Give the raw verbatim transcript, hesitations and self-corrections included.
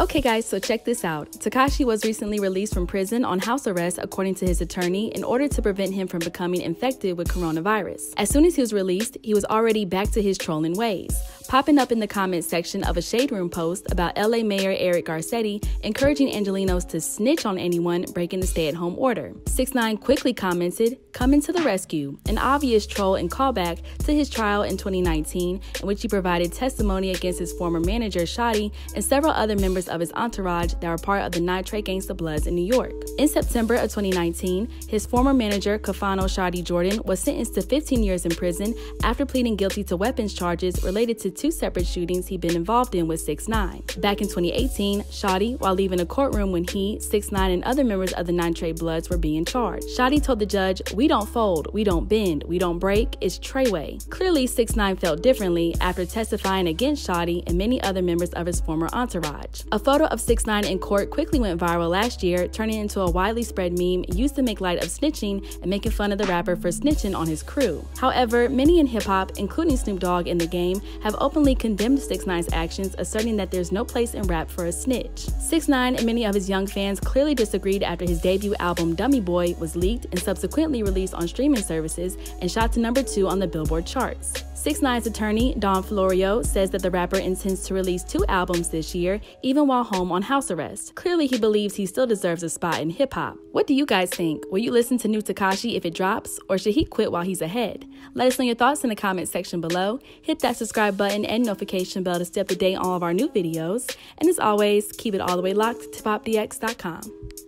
Okay guys, so check this out. Tekashi was recently released from prison on house arrest according to his attorney in order to prevent him from becoming infected with coronavirus. As soon as he was released, he was already back to his trolling ways, popping up in the comments section of a Shade Room post about L A Mayor Eric Garcetti encouraging Angelenos to snitch on anyone breaking the stay-at-home order. six nine quickly commented, "Coming to the rescue," an obvious troll and callback to his trial in twenty nineteen in which he provided testimony against his former manager Shotti and several other members of his entourage that were part of the Nitrate Gangsta Bloods in New York. In September of twenty nineteen, his former manager Kifano Shotti Jordan was sentenced to fifteen years in prison after pleading guilty to weapons charges related to two separate shootings he'd been involved in with six nine. Back in twenty eighteen, Shotti, while leaving a courtroom when he, six nine and other members of the Nine Trey Bloods were being charged, Shotti told the judge, "We don't fold, we don't bend, we don't break, it's Treyway." Clearly, six nine felt differently after testifying against Shotti and many other members of his former entourage. A photo of six nine in court quickly went viral last year, turning into a widely spread meme used to make light of snitching and making fun of the rapper for snitching on his crew. However, many in hip-hop, including Snoop Dogg and The Game, have openly condemned six nine's actions, asserting that there's no place in rap for a snitch. six nine and many of his young fans clearly disagreed after his debut album Dummy Boy was leaked and subsequently released on streaming services and shot to number two on the Billboard charts. six nine's attorney, Dawn Florio, says that the rapper intends to release two albums this year, even while home on house arrest. Clearly, he believes he still deserves a spot in hip-hop. What do you guys think? Will you listen to new Tekashi if it drops, or should he quit while he's ahead? Let us know your thoughts in the comment section below. Hit that subscribe button and notification bell to stay up to date on all of our new videos. And as always, keep it all the way locked to pop D X dot com.